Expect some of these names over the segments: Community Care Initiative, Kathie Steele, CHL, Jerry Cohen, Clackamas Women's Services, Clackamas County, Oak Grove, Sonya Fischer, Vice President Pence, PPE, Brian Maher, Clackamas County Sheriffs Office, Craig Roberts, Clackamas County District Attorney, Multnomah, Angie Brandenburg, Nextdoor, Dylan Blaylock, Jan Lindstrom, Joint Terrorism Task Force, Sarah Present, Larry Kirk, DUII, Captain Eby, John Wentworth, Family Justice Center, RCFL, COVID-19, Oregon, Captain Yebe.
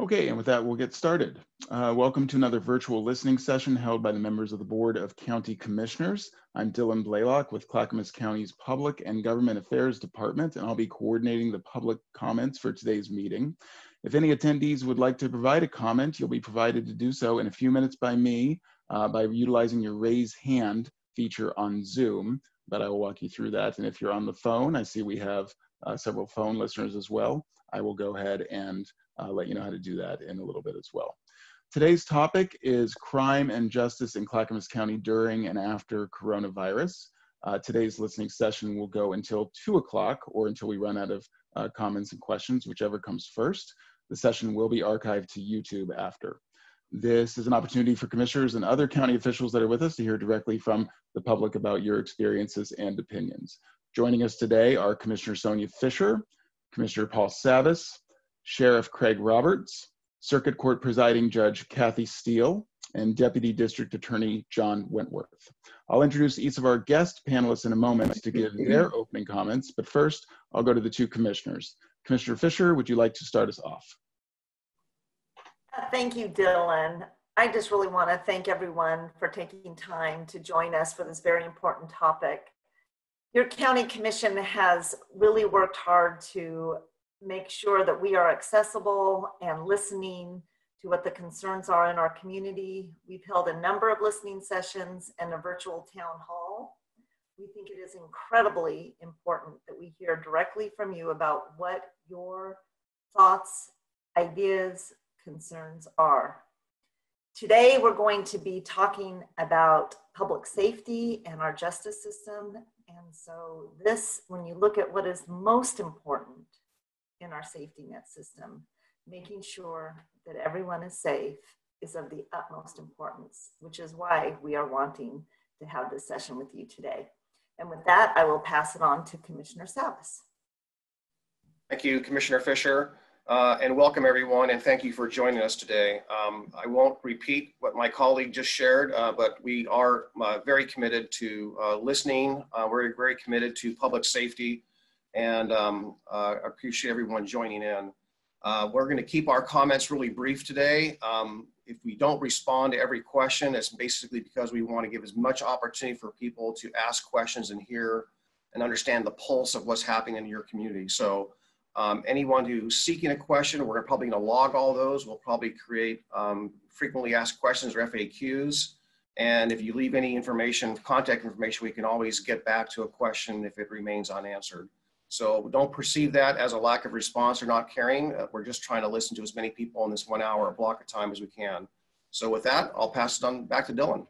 Okay, and with that, we'll get started. Welcome to another virtual listening session held by the members of the Board of County Commissioners. I'm Dylan Blaylock with Clackamas County's Public and Government Affairs Department, and I'll be coordinating the public comments for today's meeting. If any attendees would like to provide a comment, you'll be provided to do so in a few minutes by me by utilizing your raise hand feature on Zoom, but I will walk you through that. And if you're on the phone, I see we have several phone listeners as well. I will go ahead and let you know how to do that in a little bit as well. Today's topic is crime and justice in Clackamas County during and after coronavirus. Today's listening session will go until 2 o'clock or until we run out of comments and questions, whichever comes first. The session will be archived to YouTube after. This is an opportunity for commissioners and other county officials that are with us to hear directly from the public about your experiences and opinions. Joining us today are Commissioner Sonya Fischer, Commissioner Paul Savas, Sheriff Craig Roberts, Circuit Court Presiding Judge Kathie Steele, and Deputy District Attorney John Wentworth. I'll introduce each of our guest panelists in a moment to give their opening comments, but first I'll go to the two commissioners. Commissioner Fischer, would you like to start us off? Thank you, Dylan. I just really want to thank everyone for taking time to join us for this very important topic. Your county commission has really worked hard to make sure that we are accessible and listening to what the concerns are in our community. We've held a number of listening sessions and a virtual town hall. We think it is incredibly important that we hear directly from you about what your thoughts, ideas, concerns are. Today, we're going to be talking about public safety and our justice system. And so this, when you look at what is most important in our safety net system, making sure that everyone is safe is of the utmost importance, which is why we are wanting to have this session with you today. And with that, I will pass it on to Commissioner Savas. Thank you, Commissioner Fischer, and welcome everyone, and thank you for joining us today. I won't repeat what my colleague just shared, but we are very committed to listening. We're very committed to public safety, and appreciate everyone joining in. We're going to keep our comments really brief today. If we don't respond to every question, it's basically because we want to give as much opportunity for people to ask questions and hear and understand the pulse of what's happening in your community. So anyone who's seeking a question, we're probably going to log all those. We'll probably create frequently asked questions or FAQs. And if you leave any information, contact information, we can always get back to a question if it remains unanswered. So don't perceive that as a lack of response or not caring. We're just trying to listen to as many people in this 1 hour block of time as we can. So with that, I'll pass it on back to Dylan.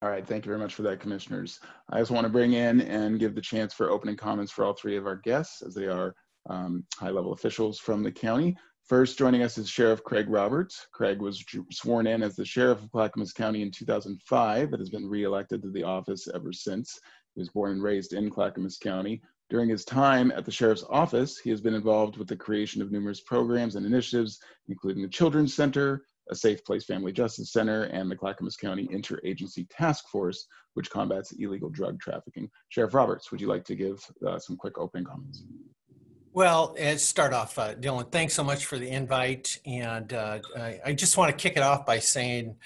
All right, thank you very much for that, commissioners. I just want to bring in and give the chance for opening comments for all three of our guests, as they are high-level officials from the county. First joining us is Sheriff Craig Roberts. Craig was sworn in as the Sheriff of Clackamas County in 2005, but has been reelected to the office ever since. He was born and raised in Clackamas County. During his time at the Sheriff's Office, he has been involved with the creation of numerous programs and initiatives, including the Children's Center, a Safe Place Family Justice Center, and the Clackamas County Interagency Task Force, which combats illegal drug trafficking. Sheriff Roberts, would you like to give some quick opening comments? Well, let's start off, Dylan, thanks so much for the invite. And I just want to kick it off by saying,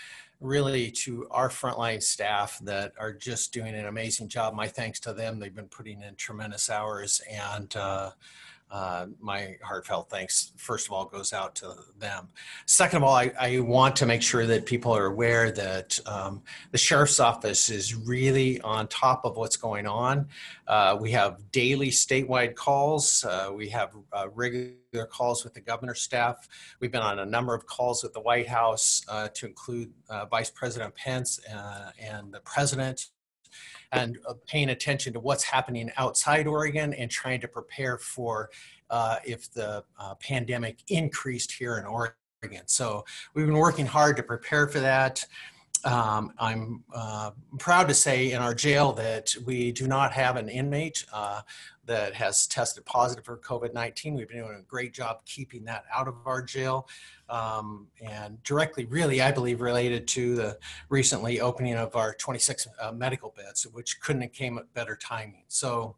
really, to our frontline staff that are just doing an amazing job. My thanks to them. They've been putting in tremendous hours, and my heartfelt thanks, first of all, goes out to them. Second of all, I want to make sure that people are aware that the Sheriff's Office is really on top of what's going on. We have daily statewide calls. We have regular calls with the governor's staff. We've been on a number of calls with the White House to include Vice President Pence and the President, and paying attention to what's happening outside Oregon and trying to prepare for if the pandemic increased here in Oregon. So we've been working hard to prepare for that. I'm proud to say in our jail that we do not have an inmate that has tested positive for COVID-19. We've been doing a great job keeping that out of our jail, and directly, really, I believe, related to the recently opening of our 26 medical beds, which couldn't have came at better timing. So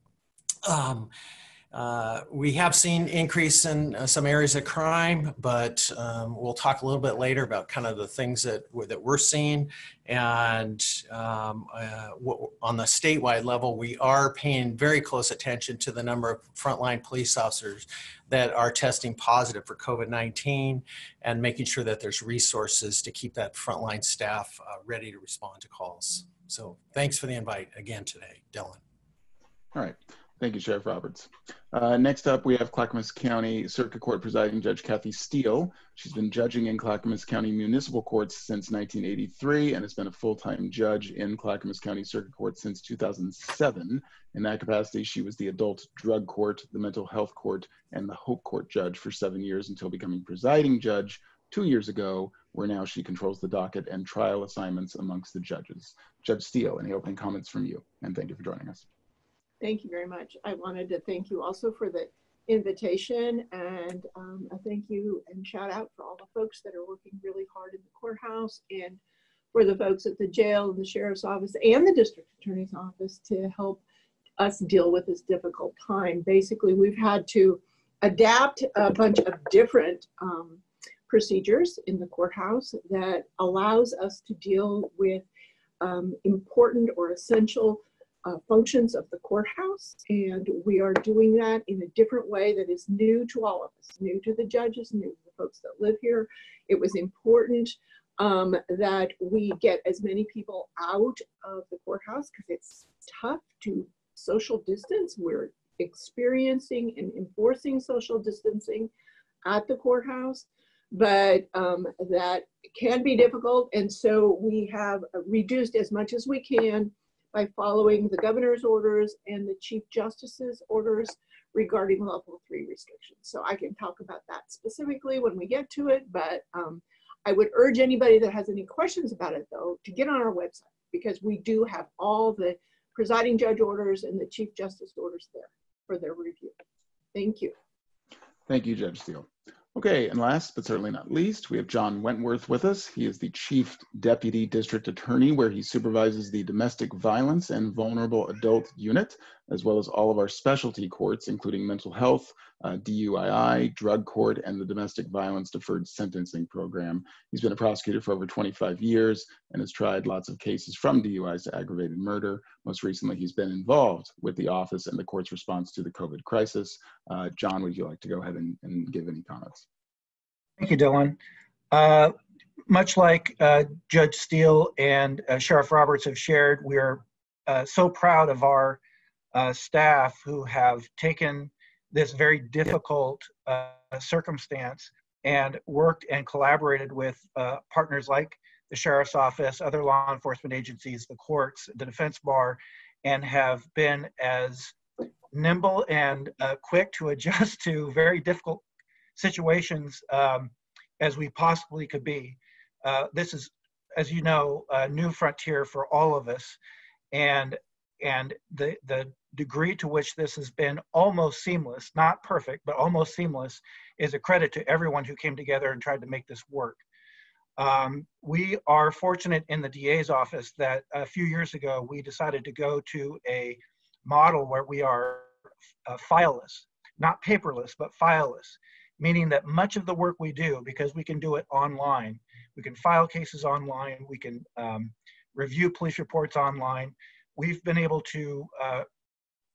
we have seen increase in some areas of crime, but we'll talk a little bit later about kind of the things that we're seeing. And on the statewide level, we are paying very close attention to the number of frontline police officers that are testing positive for COVID-19 and making sure that there's resources to keep that frontline staff ready to respond to calls. So thanks for the invite again today, Dylan. All right. Thank you, Sheriff Roberts. Next up, we have Clackamas County Circuit Court Presiding Judge Kathie Steele. She's been judging in Clackamas County Municipal Courts since 1983 and has been a full-time judge in Clackamas County Circuit Court since 2007. In that capacity, she was the Adult Drug Court, the Mental Health Court, and the Hope Court judge for 7 years until becoming presiding judge 2 years ago, where now she controls the docket and trial assignments amongst the judges. Judge Steele, any opening comments from you? And thank you for joining us. Thank you very much. I wanted to thank you also for the invitation, and a thank you and shout out for all the folks that are working really hard in the courthouse, and for the folks at the jail and the sheriff's office and the district attorney's office to help us deal with this difficult time. Basically, we've had to adapt a bunch of different procedures in the courthouse that allows us to deal with important or essential functions of the courthouse, and we are doing that in a different way that is new to all of us, new to the judges, new to the folks that live here. It was important that we get as many people out of the courthouse because it's tough to social distance. We're experiencing and enforcing social distancing at the courthouse, but that can be difficult, and so we have reduced as much as we can by following the governor's orders and the chief justice's orders regarding level 3 restrictions. So I can talk about that specifically when we get to it, but I would urge anybody that has any questions about it though, to get on our website, because we do have all the presiding judge orders and the chief justice orders there for their review. Thank you. Thank you, Judge Steele. Okay, and last but certainly not least, we have John Wentworth with us. He is the Chief Deputy District Attorney, where he supervises the Domestic Violence and Vulnerable Adult Unit, as well as all of our specialty courts, including mental health, DUII, drug court, and the Domestic Violence Deferred Sentencing Program. He's been a prosecutor for over 25 years and has tried lots of cases from DUIs to aggravated murder. Most recently, he's been involved with the office and the court's response to the COVID crisis. John, would you like to go ahead and give any comments? Thank you, Dylan. Much like Judge Steele and Sheriff Roberts have shared, we're so proud of our staff who have taken this very difficult circumstance and worked and collaborated with partners like the Sheriff's Office, other law enforcement agencies, the courts, the defense bar, and have been as nimble and quick to adjust to very difficult situations as we possibly could be. This is, as you know, a new frontier for all of us, and the degree to which this has been almost seamless, not perfect, but almost seamless, is a credit to everyone who came together and tried to make this work. We are fortunate in the DA's office that a few years ago, we decided to go to a model where we are fileless, not paperless, but fileless, meaning that much of the work we do, because we can do it online, we can file cases online, we can review police reports online, we've been able to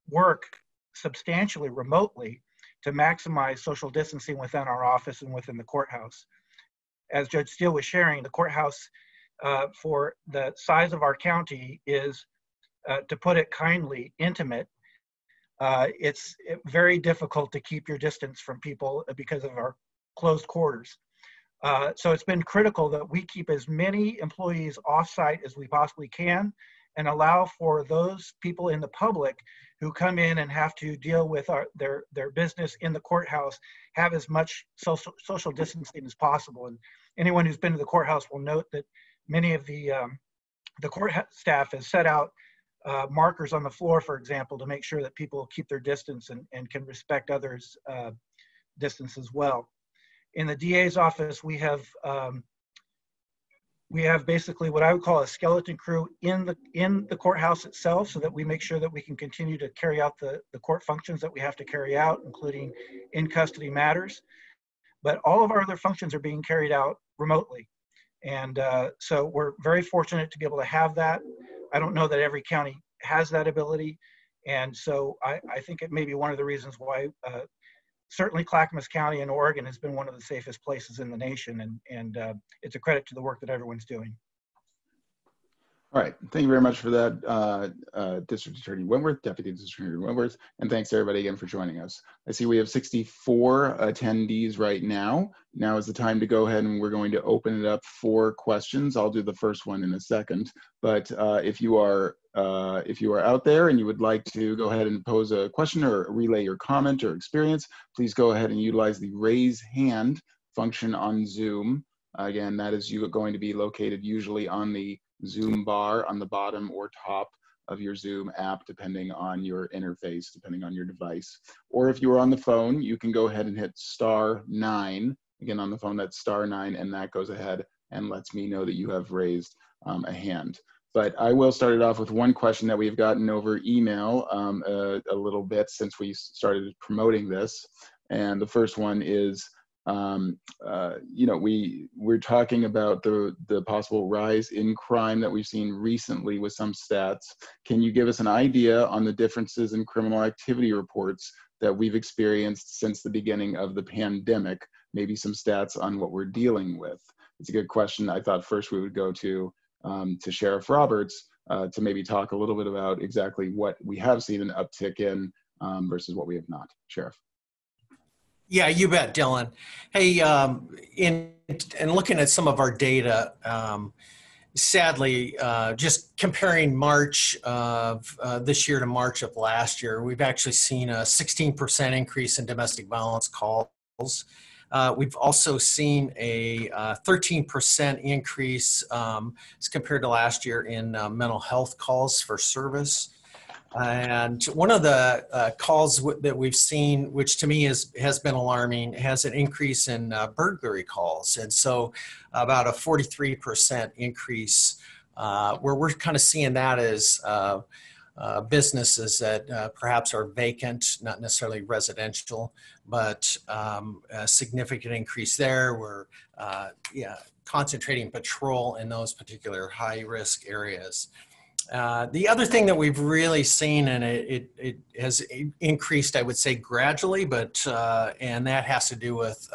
work substantially remotely to maximize social distancing within our office and within the courthouse. As Judge Steele was sharing, the courthouse for the size of our county is, to put it kindly, intimate. It's very difficult to keep your distance from people because of our closed quarters. So it's been critical that we keep as many employees offsite as we possibly can, and allow for those people in the public who come in and have to deal with their business in the courthouse, have as much social distancing as possible. And anyone who's been to the courthouse will note that many of the court staff has set out markers on the floor, for example, to make sure that people keep their distance and can respect others' distance as well. In the DA's office, we have basically what I would call a skeleton crew in the courthouse itself, so that we make sure that we can continue to carry out the court functions that we have to carry out, including in custody matters. But all of our other functions are being carried out remotely. And so we're very fortunate to be able to have that. I don't know that every county has that ability. And so I think it may be one of the reasons why certainly Clackamas County in Oregon has been one of the safest places in the nation. And it's a credit to the work that everyone's doing. All right, thank you very much for that, District Attorney Wentworth, Deputy District Attorney Wentworth, and thanks to everybody again for joining us. I see we have 64 attendees right now. Now is the time to go ahead and we're going to open it up for questions. I'll do the first one in a second, but if you are out there and you would like to go ahead and pose a question or relay your comment or experience, please go ahead and utilize the raise hand function on Zoom. Again, that is going to be located usually on the Zoom bar on the bottom or top of your Zoom app, depending on your interface, depending on your device. Or if you are on the phone, you can go ahead and hit *9. Again, on the phone, that's *9, and that goes ahead and lets me know that you have raised a hand. But I will start it off with one question that we've gotten over email a little bit since we started promoting this. And the first one is, you know, we're talking about the possible rise in crime that we've seen recently with some stats. Can you give us an idea on the differences in criminal activity reports that we've experienced since the beginning of the pandemic? Maybe some stats on what we're dealing with. It's a good question. I thought first we would go to Sheriff Roberts to maybe talk a little bit about exactly what we have seen an uptick in versus what we have not. Sheriff. Yeah, you bet, Dylan. Hey, in looking at some of our data, sadly, just comparing March of this year to March of last year, we've actually seen a 16% increase in domestic violence calls. We've also seen a 13% increase as compared to last year in mental health calls for service. And one of the calls that we've seen, which to me has been alarming, has an increase in burglary calls. And so about a 43% increase where we're kind of seeing that as businesses that perhaps are vacant, not necessarily residential, but a significant increase there. We're concentrating patrol in those particular high risk areas. The other thing that we've really seen, and it has increased, I would say gradually, but and that has to do with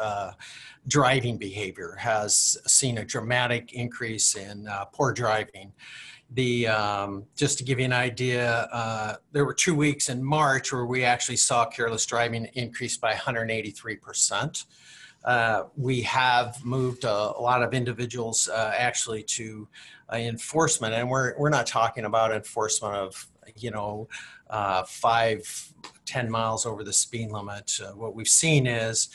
driving behavior, has seen a dramatic increase in poor driving. Just to give you an idea, there were 2 weeks in March where we actually saw careless driving increase by 183%. We have moved a lot of individuals actually to enforcement, and we're not talking about enforcement of, you know, 5-10 miles over the speed limit. What we've seen is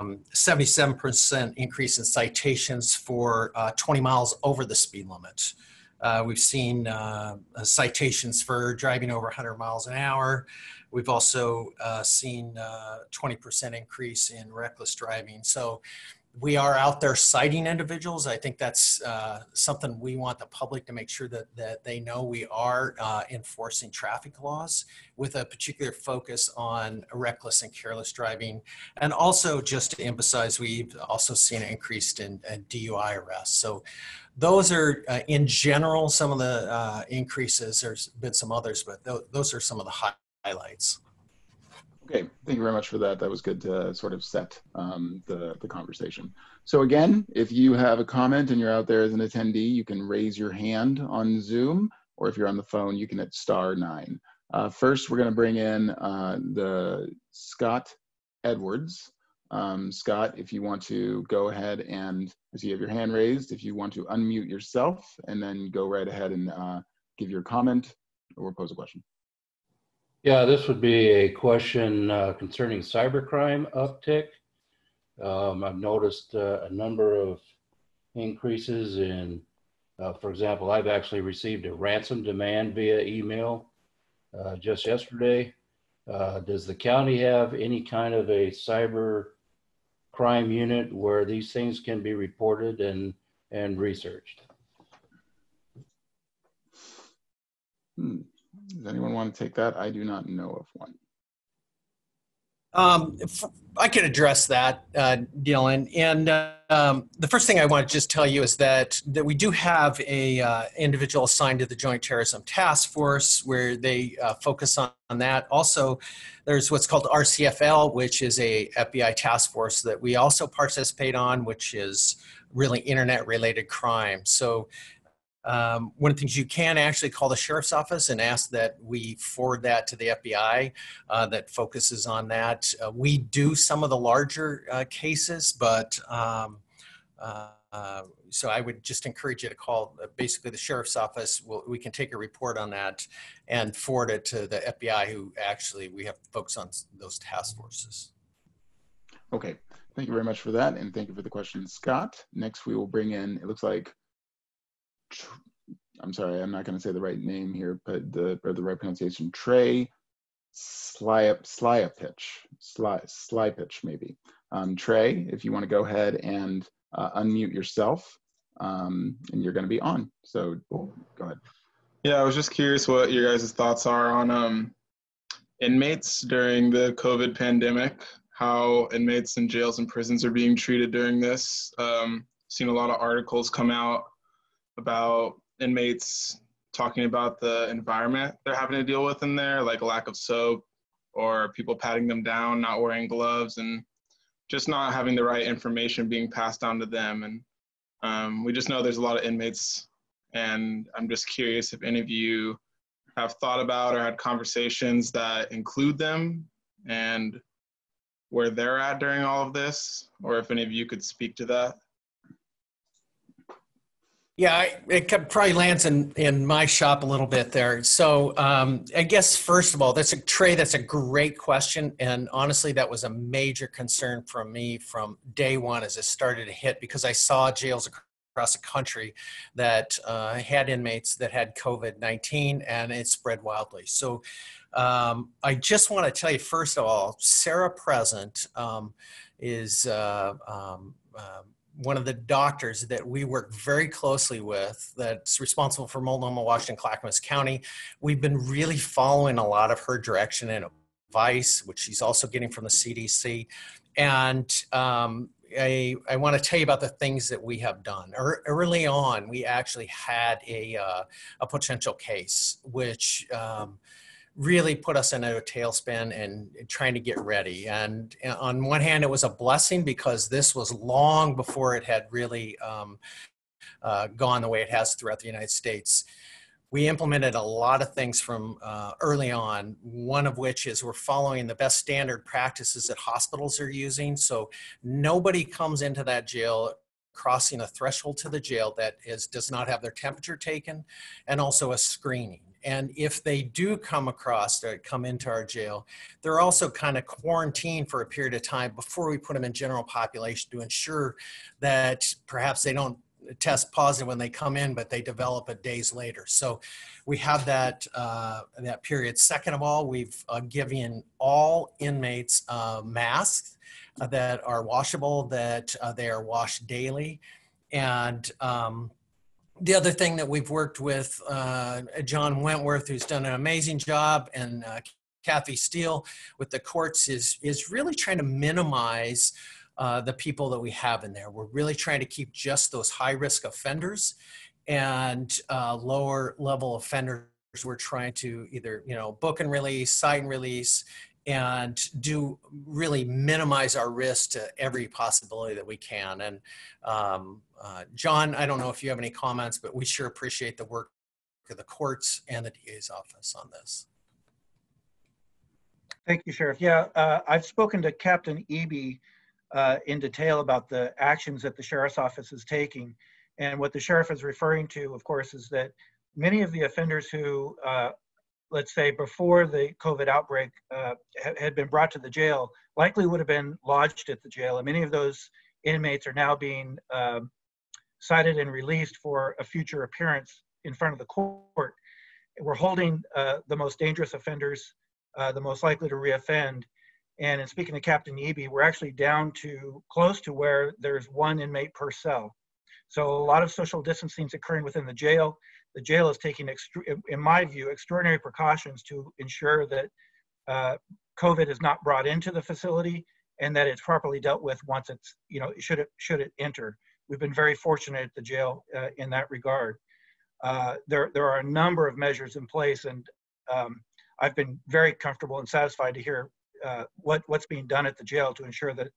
77% increase in citations for 20 miles over the speed limit. We've seen citations for driving over 100 miles an hour. We've also seen 20% increase in reckless driving. So we are out there citing individuals. I think that's something we want the public to make sure that they know we are enforcing traffic laws with a particular focus on reckless and careless driving. And also just to emphasize, we've also seen an increase in DUI arrests. So those are, in general, some of the increases. There's been some others, but those are some of the highlights. Okay, thank you very much for that. That was good to sort of set the conversation. So again, if you have a comment and you're out there as an attendee, you can raise your hand on Zoom, or if you're on the phone, you can hit *9. First, we're gonna bring in the Scott Edwards. Scott, if you want to go ahead and, as you have your hand raised, if you want to unmute yourself and then go right ahead and give your comment or pose a question. Yeah, this would be a question concerning cybercrime uptick. I've noticed a number of increases in For example, I've actually received a ransom demand via email just yesterday. Does the county have any kind of a cyber crime unit where these things can be reported and researched? Does anyone want to take that? I do not know of one. I could address that, Dylan. And the first thing I want to just tell you is that we do have a individual assigned to the Joint Terrorism Task Force where they focus on that. Also, there's what's called RCFL, which is a FBI task force that we also participate on, which is really internet-related crime. So one of the things you can actually call the sheriff's office and ask that we forward that to the FBI that focuses on that. We do some of the larger cases, but so I would just encourage you to call basically the sheriff's office. We can take a report on that and forward it to the FBI, who actually we have folks on those task forces. Okay, thank you very much for that, and thank you for the question, Scott. Next we will bring in, it looks like, I'm sorry, I'm not going to say the right name here, but the right pronunciation, Trey Slyapitch, maybe. Trey, if you want to go ahead and unmute yourself, and you're going to be on. So go ahead. Yeah, I was just curious what your guys' thoughts are on inmates during the COVID pandemic, how inmates in jails and prisons are being treated during this. Seen a lot of articles come out about inmates talking about the environment they're having to deal with in there, like a lack of soap or people patting them down, not wearing gloves, and just not having the right information being passed down to them. And we just know there's a lot of inmates, and I'm just curious if any of you have thought about or had conversations that include them and where they're at during all of this, or if any of you could speak to that. Yeah, it probably lands in my shop a little bit there. So I guess, first of all, Trey, that's a great question. And honestly, that was a major concern for me from day one as it started to hit, because I saw jails across the country that had inmates that had COVID-19, and it spread wildly. So I just want to tell you, first of all, Sarah Present is one of the doctors that we work very closely with that's responsible for Multnomah, Washington, Clackamas County. We've been really following a lot of her direction and advice, which she's also getting from the CDC. And I want to tell you about the things that we have done. Early on, we actually had a potential case, which really put us in a tailspin and trying to get ready. And on one hand, it was a blessing because this was long before it had really gone the way it has throughout the United States. We implemented a lot of things from early on, one of which is we're following the best standard practices that hospitals are using. So nobody comes into that jail crossing a threshold to the jail that does not have their temperature taken, and also a screening. And if they do come into our jail, they're also kind of quarantined for a period of time before we put them in general population to ensure that perhaps they don't test positive when they come in, but they develop it days later. So we have that period. Second of all, we've given all inmates masks that are washable, that they are washed daily. And the other thing that we've worked with John Wentworth, who's done an amazing job, and Kathie Steele with the courts is really trying to minimize the people that we have in there. We're really trying to keep just those high-risk offenders, and lower-level offenders we're trying to either book and release, cite and release, and do really minimize our risk to every possibility that we can. And John, I don't know if you have any comments, but we sure appreciate the work of the courts and the DA's office on this. Thank you, Sheriff. Yeah, I've spoken to Captain Eby in detail about the actions that the Sheriff's Office is taking. And what the Sheriff is referring to, of course, is that many of the offenders who let's say before the COVID outbreak had been brought to the jail, likely would have been lodged at the jail. And many of those inmates are now being cited and released for a future appearance in front of the court. We're holding the most dangerous offenders, the most likely to reoffend. And in speaking to Captain Yebe, we're actually down to close to where there's one inmate per cell. So a lot of social distancing is occurring within the jail. The jail is taking, in my view, extraordinary precautions to ensure that COVID is not brought into the facility and that it's properly dealt with once it's, should it enter. We've been very fortunate at the jail in that regard. There are a number of measures in place, and I've been very comfortable and satisfied to hear what's being done at the jail to ensure that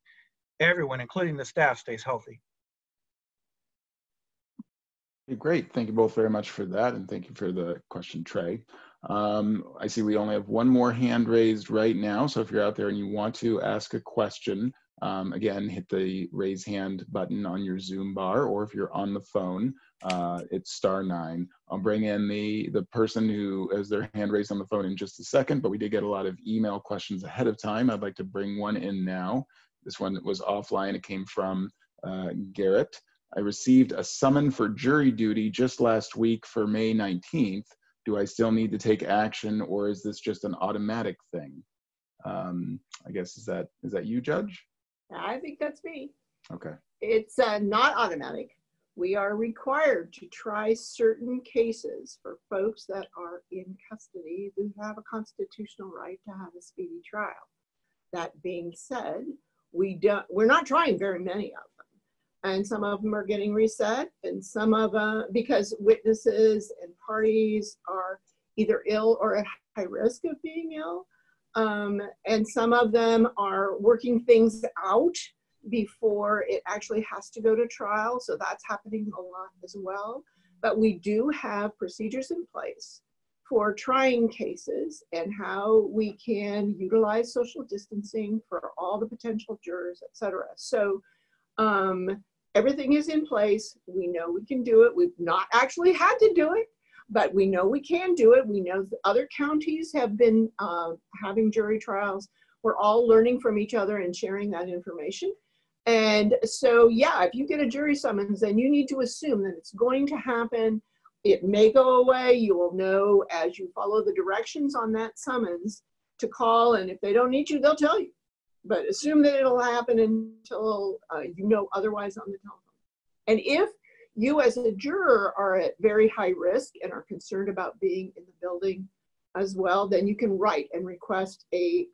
everyone, including the staff, stays healthy. Great, thank you both very much for that, and thank you for the question, Trey. I see we only have one more hand raised right now, so if you're out there and you want to ask a question, again, hit the raise hand button on your Zoom bar, or if you're on the phone, it's *9. I'll bring in the person who has their hand raised on the phone in just a second, but we did get a lot of email questions ahead of time. I'd like to bring one in now. This one was offline. It came from Garrett. I received a summon for jury duty just last week for May 19th. Do I still need to take action, or is this just an automatic thing? I guess, is that you, Judge? I think that's me. Okay. It's not automatic. We are required to try certain cases for folks that are in custody who have a constitutional right to have a speedy trial. That being said, we're not trying very many of them. And some of them are getting reset, and some of them, because witnesses and parties are either ill or at high risk of being ill. And some of them are working things out before it actually has to go to trial. So that's happening a lot as well. But we do have procedures in place for trying cases and how we can utilize social distancing for all the potential jurors, et cetera. So everything is in place. We know we can do it. We've not actually had to do it, but we know we can do it. We know other counties have been having jury trials. We're all learning from each other and sharing that information. And so, yeah, if you get a jury summons, then you need to assume that it's going to happen. It may go away. You will know as you follow the directions on that summons to call. And if they don't need you, they'll tell you. But assume that it'll happen until you know otherwise on the telephone. And if you as a juror are at very high risk and are concerned about being in the building as well, then you can write and request a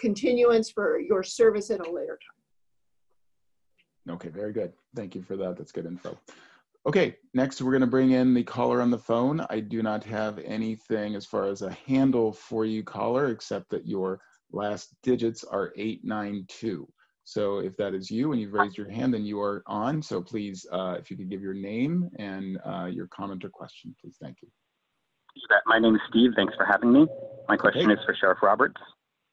continuance for your service at a later time. Okay, very good. Thank you for that. That's good info. Okay, next we're going to bring in the caller on the phone. I do not have anything as far as a handle for you, caller, except that your last digits are 892. So if that is you and you've raised your hand, then you are on. So please, if you could give your name and your comment or question, please. Thank you. My name is Steve. Thanks for having me. My question is for Sheriff Roberts.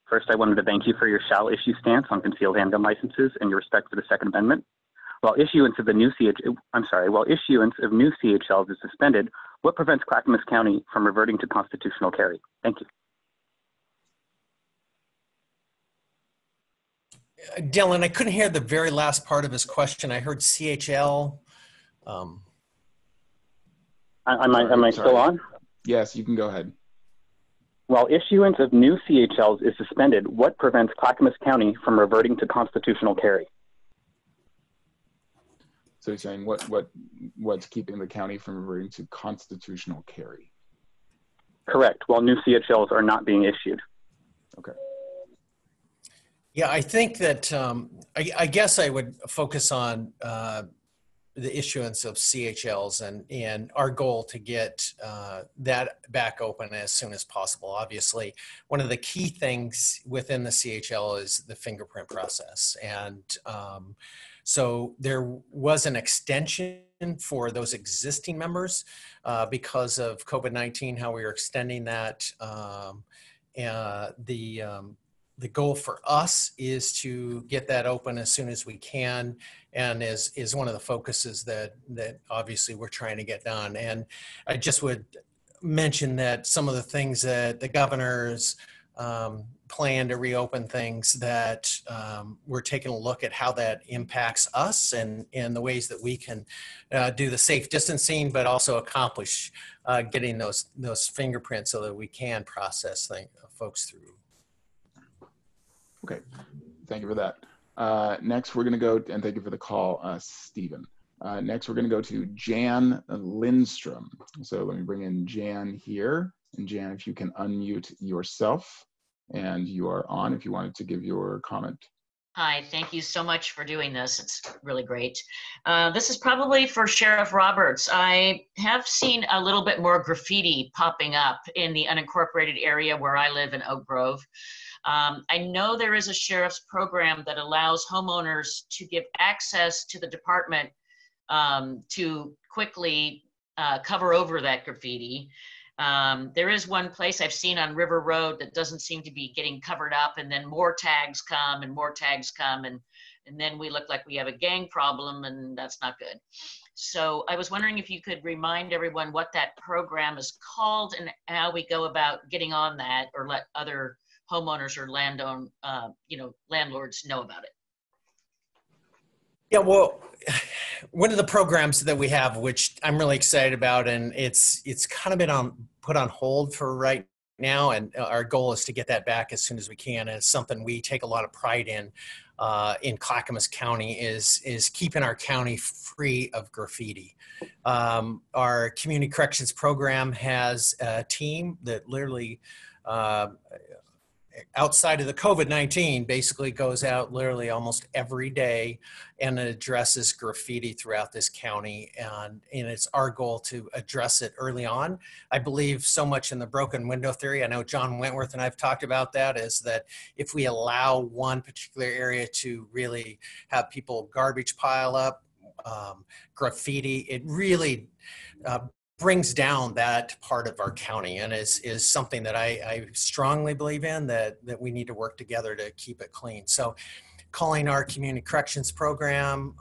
First, I wanted to thank you for your shall issue stance on concealed handgun licenses and your respect for the Second Amendment. While issuance of new CHLs is suspended, what prevents Clackamas County from reverting to constitutional carry? Thank you. Dylan, I couldn't hear the very last part of his question. I heard CHL. Am I still on? Yes, you can go ahead. While issuance of new CHLs is suspended, what prevents Clackamas County from reverting to constitutional carry? So he's saying what's keeping the county from reverting to constitutional carry? Correct, while new CHLs are not being issued. Okay. Yeah, I think that I guess I would focus on the issuance of CHLs and our goal to get that back open as soon as possible. Obviously, one of the key things within the CHL is the fingerprint process. And so there was an extension for those existing members because of COVID-19, how we were extending that. The goal for us is to get that open as soon as we can, and is one of the focuses that obviously we're trying to get done. And I just would mention that some of the things that the governor's plan to reopen things, that we're taking a look at how that impacts us and the ways that we can do the safe distancing, but also accomplish getting those fingerprints so that we can process folks through. Okay, thank you for that. Next, we're going to go, and thank you for the call, Stephen. Next, we're going to go to Jan Lindstrom. So let me bring in Jan here. And Jan, if you can unmute yourself, and you are on if you wanted to give your comment. Hi, thank you so much for doing this. It's really great. This is probably for Sheriff Roberts. I have seen a little bit more graffiti popping up in the unincorporated area where I live in Oak Grove. I know there is a sheriff's program that allows homeowners to give access to the department to quickly cover over that graffiti. There is one place I've seen on River Road that doesn't seem to be getting covered up, and then more tags come and more tags come, and then we look like we have a gang problem, and that's not good. So I was wondering if you could remind everyone what that program is called and how we go about getting on that, or let other homeowners or landlords know about it. Yeah, well, one of the programs that we have, which I'm really excited about, and it's kind of been put on hold for right now, and our goal is to get that back as soon as we can. And it's something we take a lot of pride in Clackamas County, is keeping our county free of graffiti. Our community corrections program has a team that literally, outside of the COVID-19, basically goes out literally almost every day and addresses graffiti throughout this county. And it's our goal to address it early on. I believe so much in the broken window theory. I know John Wentworth and I've talked about that, is that if we allow one particular area to really have people garbage pile up, graffiti, it really brings down that part of our county, and is something that I strongly believe in, that we need to work together to keep it clean. So calling our community corrections program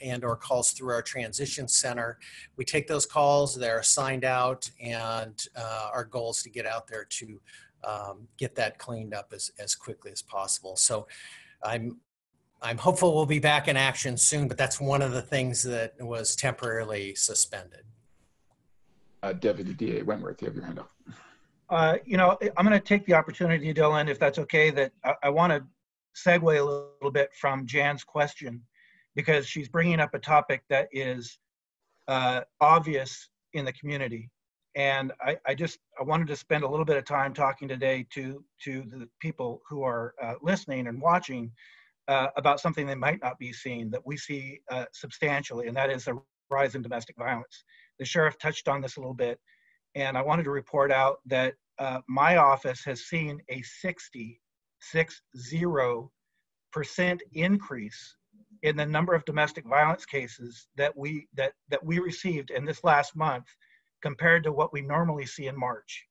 and/or calls through our transition center, we take those calls, they're assigned out, and our goal is to get out there to get that cleaned up as quickly as possible. So I'm hopeful we'll be back in action soon, but that's one of the things that was temporarily suspended. Deputy DA Wentworth, you have your hand up. You know, I'm going to take the opportunity, Dylan, if that's okay, that I want to segue a little bit from Jan's question, because she's bringing up a topic that is obvious in the community. And I wanted to spend a little bit of time talking today to the people who are listening and watching about something they might not be seeing that we see substantially, and that is a rise in domestic violence. The sheriff touched on this a little bit, and I wanted to report out that my office has seen a 60% increase in the number of domestic violence cases that we received in this last month compared to what we normally see in March.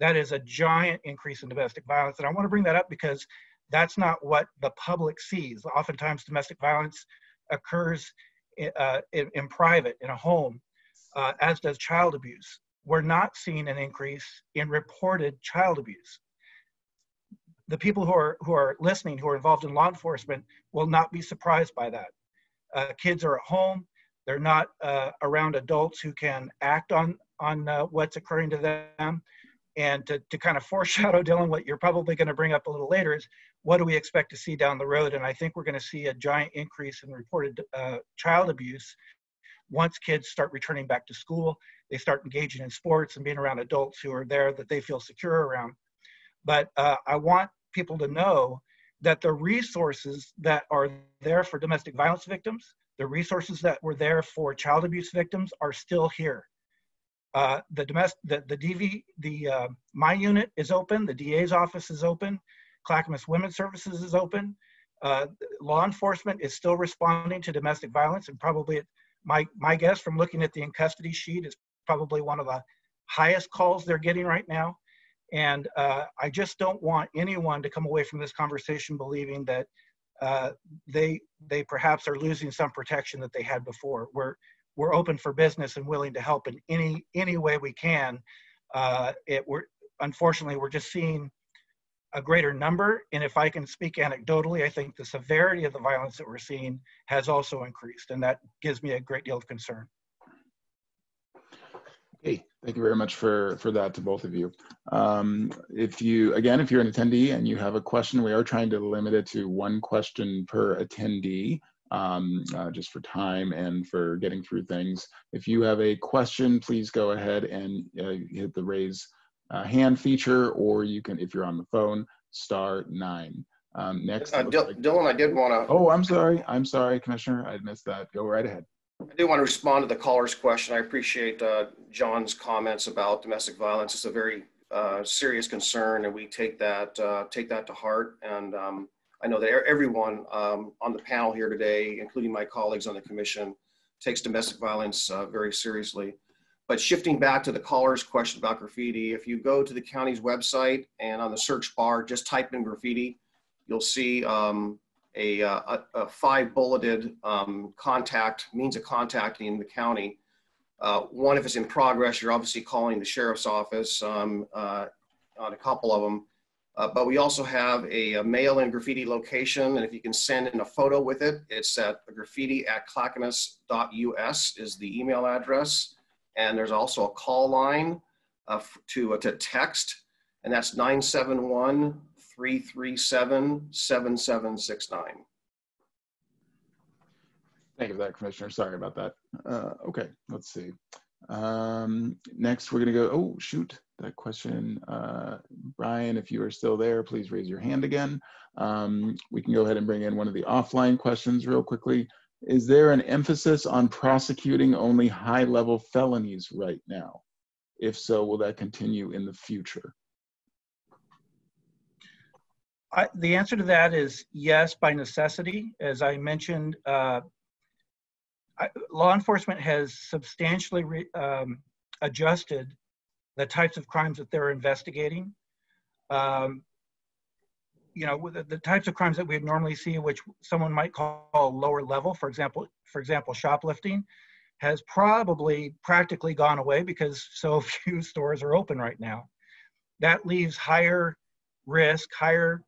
That is a giant increase in domestic violence, and I want to bring that up because that's not what the public sees. Oftentimes domestic violence occurs in private, in a home, as does child abuse. We're not seeing an increase in reported child abuse. The people who are listening, who are involved in law enforcement, will not be surprised by that. Kids are at home. They're not around adults who can act on what's occurring to them. And to kind of foreshadow, Dylan, what you're probably going to bring up a little later is, what do we expect to see down the road? And I think we're going to see a giant increase in reported child abuse once kids start returning back to school. They start engaging in sports and being around adults who are there that they feel secure around. But I want people to know that the resources that are there for domestic violence victims, the resources that were there for child abuse victims, are still here. My unit is open, the DA's office is open, Clackamas Women's Services is open. Law enforcement is still responding to domestic violence, and probably my guess from looking at the in custody sheet is probably one of the highest calls they're getting right now. And I just don't want anyone to come away from this conversation believing that they perhaps are losing some protection that they had before. We're open for business and willing to help in any way we can. Unfortunately, we're just seeing a greater number, and if I can speak anecdotally, I think the severity of the violence that we're seeing has also increased, and that gives me a great deal of concern. Okay, thank you very much for that to both of you. Again, if you're an attendee and you have a question, we are trying to limit it to one question per attendee, just for time and for getting through things. If you have a question, please go ahead and hit the raise hand feature, or you can, if you're on the phone, *9. Next, Dylan, I did want to. Oh, I'm sorry, Commissioner, I missed that. Go right ahead. I do want to respond to the caller's question. I appreciate John's comments about domestic violence. It's a very serious concern, and we take that to heart. And I know that everyone on the panel here today, including my colleagues on the commission, takes domestic violence very seriously. But shifting back to the caller's question about graffiti, if you go to the county's website and on the search bar, just type in graffiti, you'll see a 5-bulleted contact, means of contacting the county. One, if it's in progress, you're obviously calling the sheriff's office on a couple of them. But we also have a mail-in graffiti location, and if you can send in a photo with it, it's at graffiti@clackamas.us is the email address. And there's also a call line to text, and that's 971-337-7769. Thank you for that, Commissioner. Sorry about that. Okay, let's see. Next, we're gonna go, oh shoot, that question. Brian, if you are still there, please raise your hand again. We can go ahead and bring in one of the offline questions real quickly. Is there an emphasis on prosecuting only high-level felonies right now? If so, will that continue in the future? The answer to that is yes, by necessity. As I mentioned, law enforcement has substantially adjusted the types of crimes that they're investigating. You know, the types of crimes that we would normally see, which someone might call lower level, for example, shoplifting, has probably practically gone away because so few stores are open right now. That leaves higher risk, higher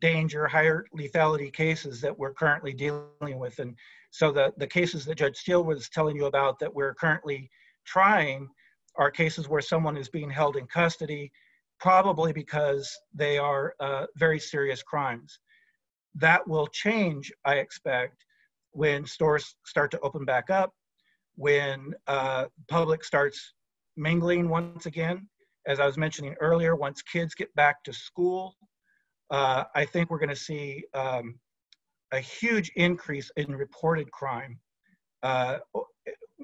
danger, higher lethality cases that we're currently dealing with. And so the cases that Judge Steele was telling you about that we're currently trying are cases where someone is being held in custody, probably because they are very serious crimes. That will change, I expect, when stores start to open back up, when public starts mingling once again. As I was mentioning earlier, once kids get back to school, I think we're gonna see a huge increase in reported crime,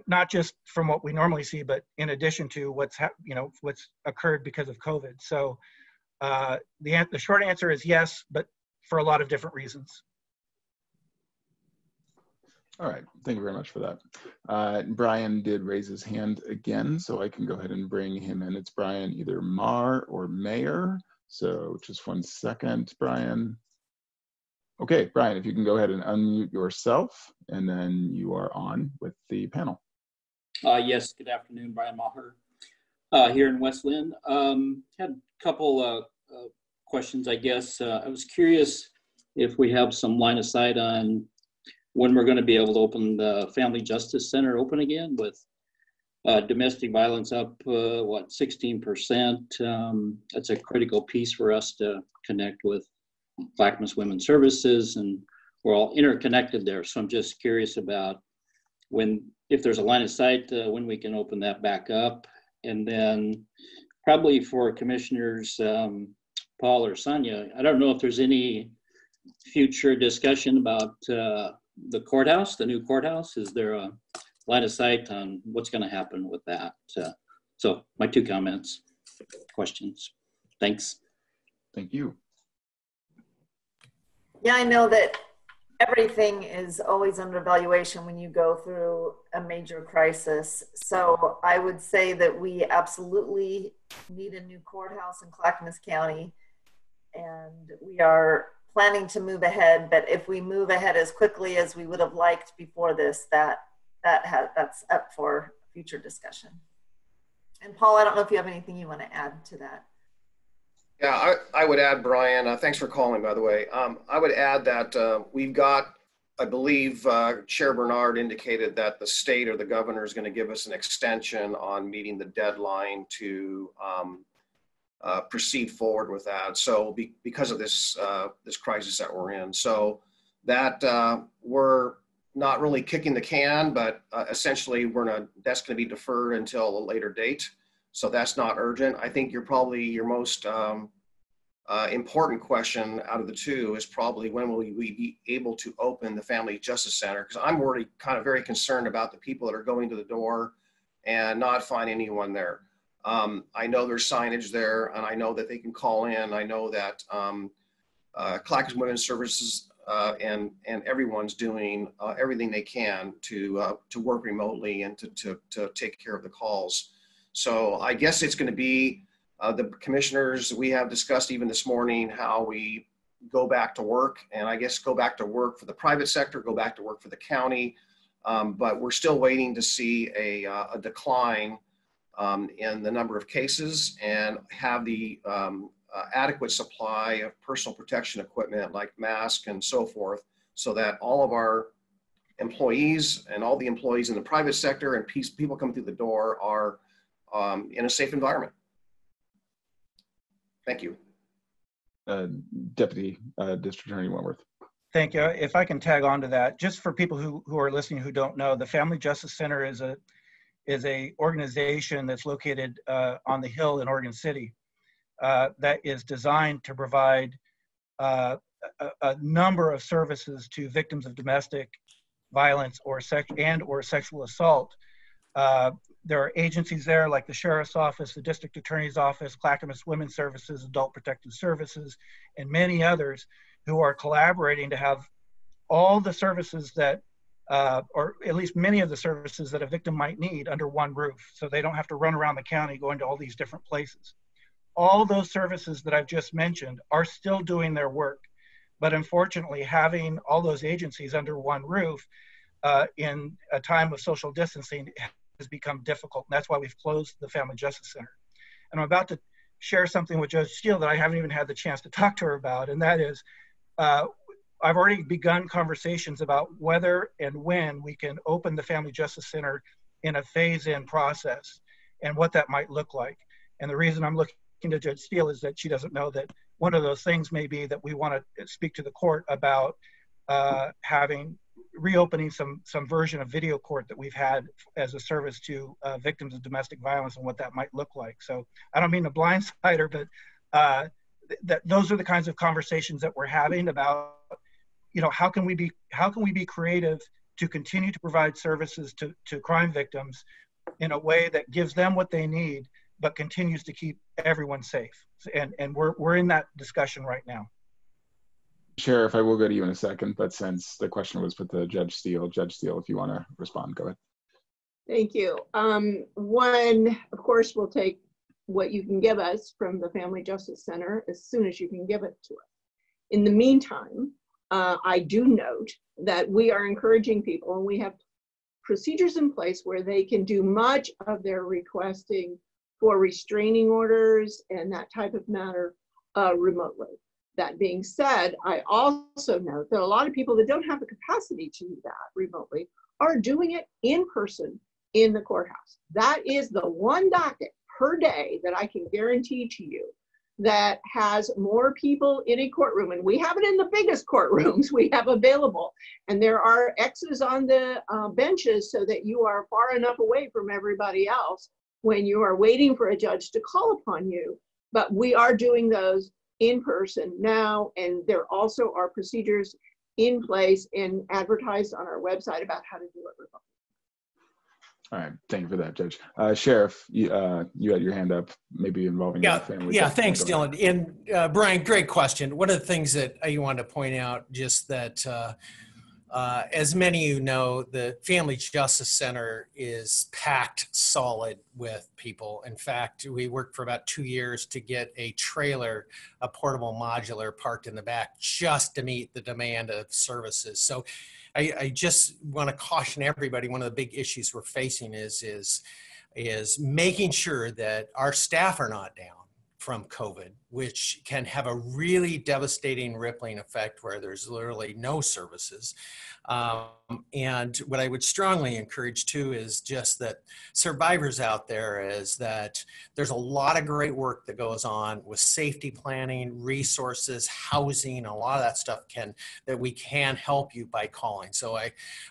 not just from what we normally see, but in addition to what's occurred because of COVID. So the short answer is yes, but for a lot of different reasons. All right, thank you very much for that. Brian did raise his hand again, so I can go ahead and bring him in. It's Brian, either Mar or Mayor. So just one second, Brian. Okay, Brian, if you can go ahead and unmute yourself, and then you are on with the panel. Yes, good afternoon, Brian Maher here in West Lynn. Had a couple questions, I guess. I was curious if we have some line of sight on when we're going to be able to open the Family Justice Center open again, with domestic violence up, 16%? That's a critical piece for us to connect with Clackamas Women's Services, and we're all interconnected there. So I'm just curious about if there's a line of sight when we can open that back up. And then probably for commissioners Paul or Sonya, I don't know if there's any future discussion about the courthouse, the new courthouse. Is there a line of sight on what's going to happen with that? So my two comments, questions. Thanks. Thank you. Yeah, I know that everything is always under evaluation when you go through a major crisis. So I would say that we absolutely need a new courthouse in Clackamas County, and we are planning to move ahead. But if we move ahead as quickly as we would have liked before this, that's up for future discussion. And Paul, I don't know if you have anything you want to add to that. Yeah, I would add, Brian, thanks for calling, by the way. I would add that we've got, I believe Chair Bernard indicated that the state or the governor is going to give us an extension on meeting the deadline to proceed forward with that. So because of this, this crisis that we're in. So that we're not really kicking the can, but essentially we're gonna, that's going to be deferred until a later date. So that's not urgent. I think you're probably your most important question out of the two is probably when will we be able to open the Family Justice Center? Because I'm already kind of very concerned about the people that are going to the door and not find anyone there. I know there's signage there, and I know that they can call in. I know that Clackamas Women's Services and everyone's doing everything they can to work remotely and to take care of the calls. So I guess it's going to be the commissioners, we have discussed even this morning how we go back to work, and I guess go back to work for the private sector, go back to work for the county, but we're still waiting to see a decline in the number of cases and have the adequate supply of personal protection equipment like masks and so forth, so that all of our employees and all the employees in the private sector and people coming through the door are in a safe environment. Thank you. Deputy District Attorney Wentworth. Thank you. If I can tag on to that, just for people who are listening who don't know, the Family Justice Center is a organization that's located on the Hill in Oregon City that is designed to provide a number of services to victims of domestic violence or sexual assault. There are agencies there like the Sheriff's Office, the District Attorney's Office, Clackamas Women's Services, Adult Protective Services, and many others who are collaborating to have all the services that, or at least many of the services that a victim might need under one roof, so they don't have to run around the county going to all these different places. All those services that I've just mentioned are still doing their work, but unfortunately having all those agencies under one roof in a time of social distancing has become difficult. And that's why we've closed the Family Justice Center. And I'm about to share something with Judge Steele that I haven't even had the chance to talk to her about, and that is I've already begun conversations about whether and when we can open the Family Justice Center in a phase-in process and what that might look like. And the reason I'm looking to Judge Steele is that she doesn't know that one of those things may be that we want to speak to the court about reopening some version of video court that we've had as a service to victims of domestic violence and what that might look like. So I don't mean to blindside her, but those are the kinds of conversations that we're having about, you know, how can we be creative to continue to provide services to crime victims in a way that gives them what they need, but continues to keep everyone safe. And we're in that discussion right now. Sheriff, I will go to you in a second, but since the question was put to Judge Steele, if you want to respond, go ahead. Thank you. One, of course, we'll take what you can give us from the Family Justice Center as soon as you can give it to us. In the meantime, I do note that we are encouraging people, and we have procedures in place where they can do much of their requesting for restraining orders and that type of matter remotely. That being said, I also note that a lot of people that don't have the capacity to do that remotely are doing it in person in the courthouse. That is the one docket per day that I can guarantee to you that has more people in a courtroom. And we have it in the biggest courtrooms we have available. And there are X's on the benches so that you are far enough away from everybody else when you are waiting for a judge to call upon you. But we are doing those in person now, and there also are procedures in place and advertised on our website about how to do it remotely. All right, thank you for that, Judge. Sheriff, you had your hand up, maybe involving your family. Yeah, thanks, Dylan. And Brian, great question. One of the things that I want to point out, just that as many of you know, the Family Justice Center is packed solid with people. In fact, we worked for about 2 years to get a trailer, a portable modular, parked in the back just to meet the demand of services. So I just want to caution everybody, one of the big issues we're facing is making sure that our staff are not down from COVID, which can have a really devastating rippling effect where there's literally no services. And what I would strongly encourage too is just that survivors out there is that there's a lot of great work that goes on with safety planning, resources, housing, a lot of that stuff that we can help you by calling. So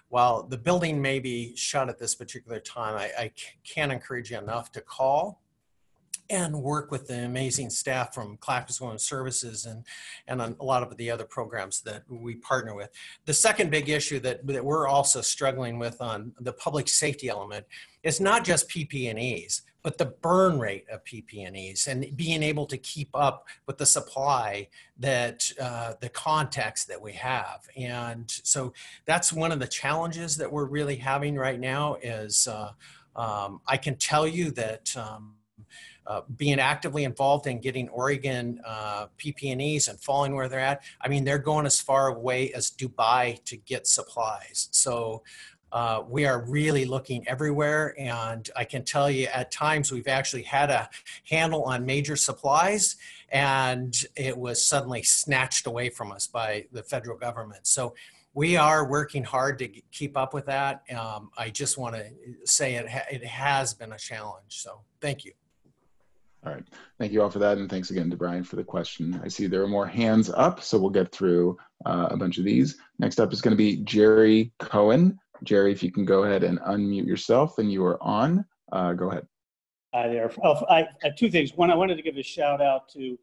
while the building may be shut at this particular time, I can't encourage you enough to call and work with the amazing staff from Clackamas Women's Services and on a lot of the other programs that we partner with. The second big issue that we're also struggling with on the public safety element is not just PP&Es, but the burn rate of PP&Es and being able to keep up with the supply that the context that we have. And so that's one of the challenges that we're really having right now is I can tell you that being actively involved in getting Oregon PP&Es and following where they're at. I mean, they're going as far away as Dubai to get supplies. So we are really looking everywhere. And I can tell you at times we've actually had a handle on major supplies and it was suddenly snatched away from us by the federal government. So we are working hard to keep up with that. I just want to say it has been a challenge. So thank you. All right, thank you all for that, and thanks again to Brian for the question. I see there are more hands up, so we'll get through a bunch of these. Next up is going to be Jerry Cohen. Jerry, if you can go ahead and unmute yourself, and you are on. Go ahead. Hi there. Oh, two things. One, I wanted to give a shout out to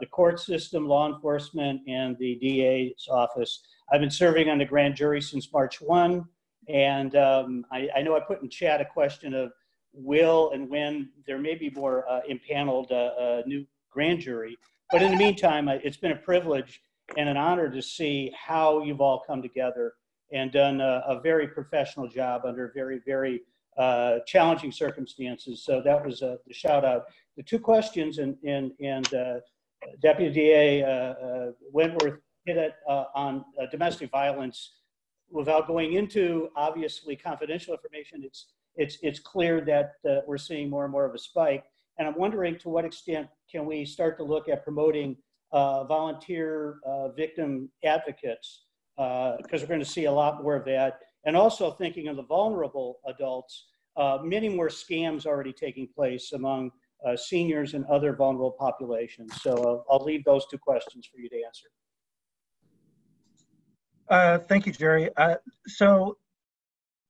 the court system, law enforcement, and the DA's office. I've been serving on the grand jury since March 1, and I know I put in chat a question of will and when there may be more impaneled new grand jury. But in the meantime, it's been a privilege and an honor to see how you've all come together and done a very professional job under very, very challenging circumstances. So that was the shout out. The two questions, and Deputy DA Wentworth hit it on domestic violence. Without going into obviously confidential information, it's clear that we're seeing more and more of a spike. And I'm wondering to what extent can we start to look at promoting volunteer victim advocates, because we're going to see a lot more of that. And also thinking of the vulnerable adults, many more scams already taking place among seniors and other vulnerable populations. So I'll leave those two questions for you to answer. Thank you, Jerry. So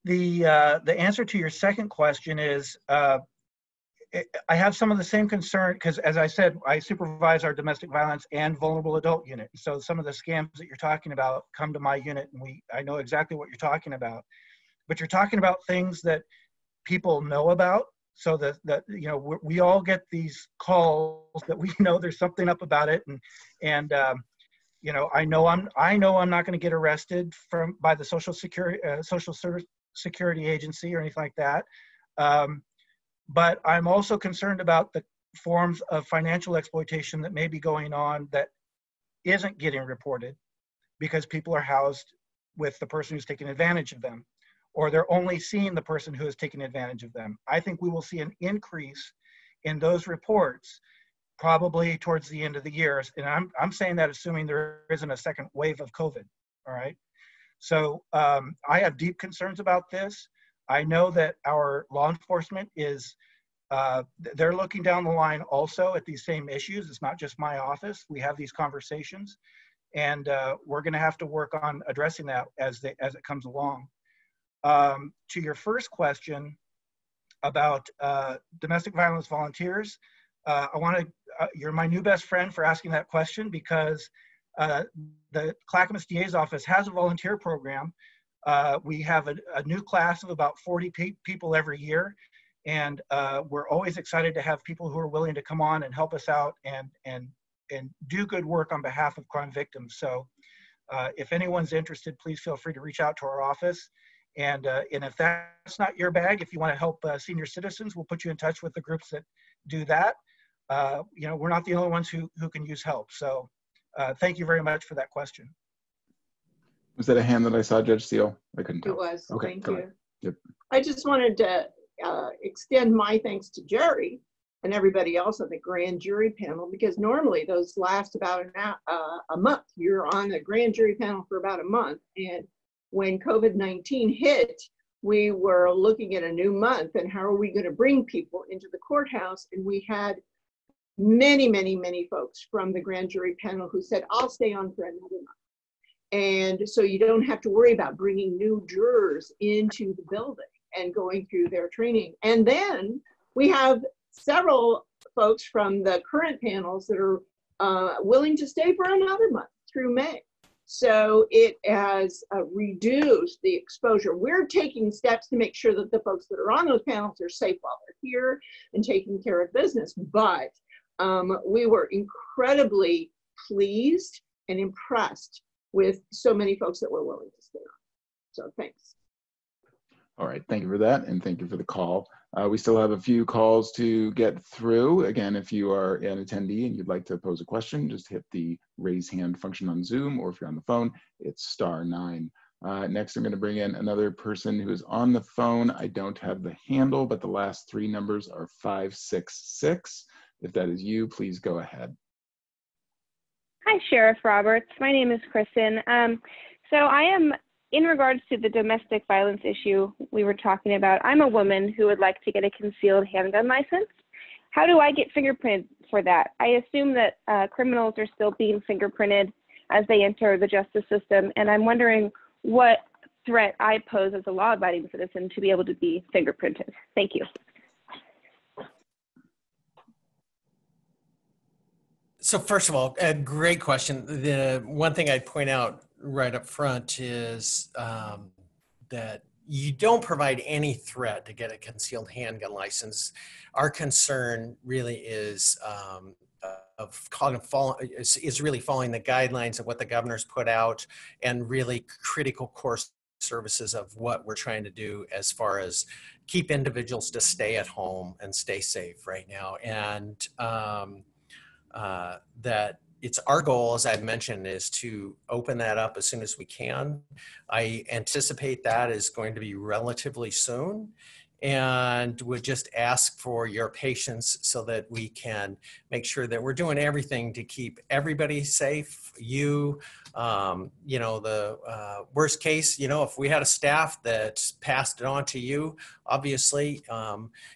the answer to your second question is, I have some of the same concern because, as I said, I supervise our domestic violence and vulnerable adult unit. So some of the scams that you're talking about come to my unit, and I know exactly what you're talking about. But you're talking about things that people know about, so that you know we all get these calls that we know there's something up about it, and you know I know I'm not going to get arrested by the Social Security agency or anything like that, but I'm also concerned about the forms of financial exploitation that may be going on that isn't getting reported because people are housed with the person who's taking advantage of them, or they're only seeing the person who is taking advantage of them. I think we will see an increase in those reports probably towards the end of the year, and I'm saying that assuming there isn't a second wave of COVID, all right? So I have deep concerns about this. I know that our law enforcement is, they're looking down the line also at these same issues. It's not just my office. We have these conversations, and we're gonna have to work on addressing that as it comes along. To your first question about domestic violence volunteers, I wanna, you're my new best friend for asking that question, because the Clackamas DA's office has a volunteer program. We have a new class of about 40 people every year, and we're always excited to have people who are willing to come on and help us out and do good work on behalf of crime victims. So if anyone's interested, please feel free to reach out to our office. And if that's not your bag, if you want to help senior citizens, we'll put you in touch with the groups that do that. You know, we're not the only ones who can use help. So. Thank you very much for that question. Was that a hand that I saw, Judge Steele? I couldn't tell. It was, okay, thank you. Yep. I just wanted to extend my thanks to Jerry and everybody else on the grand jury panel, because normally those last about a month. You're on the grand jury panel for about a month. And when COVID-19 hit, we were looking at a new month and how are we going to bring people into the courthouse? And we had many, many, many folks from the grand jury panel who said, I'll stay on for another month. And so you don't have to worry about bringing new jurors into the building and going through their training. And then we have several folks from the current panels that are willing to stay for another month through May. So it has reduced the exposure. We're taking steps to make sure that the folks that are on those panels are safe while they're here and taking care of business. But we were incredibly pleased and impressed with so many folks that were willing to stay on. So thanks. All right, thank you for that, and thank you for the call. We still have a few calls to get through. Again, if you are an attendee and you'd like to pose a question, just hit the raise hand function on Zoom, or if you're on the phone, it's *9. Next, I'm gonna bring in another person who is on the phone. I don't have the handle, but the last three numbers are 566. If that is you, please go ahead. Hi, Sheriff Roberts. My name is Kristen. So I am, in regards to the domestic violence issue we were talking about, I'm a woman who would like to get a concealed handgun license. How do I get fingerprinted for that? I assume that criminals are still being fingerprinted as they enter the justice system, and I'm wondering what threat I pose as a law-abiding citizen to be able to be fingerprinted. Thank you. So first of all, a great question. The one thing I'd point out right up front is that you don't provide any threat to get a concealed handgun license. Our concern really is really following the guidelines of what the governor's put out, and really critical core services of what we're trying to do as far as keep individuals to stay at home and stay safe right now. And that it's our goal, as I've mentioned, is to open that up as soon as we can. I anticipate that is going to be relatively soon, and would just ask for your patience so that we can make sure that we're doing everything to keep everybody safe. You know, the worst case, you know, if we had a staff that passed it on to you, obviously,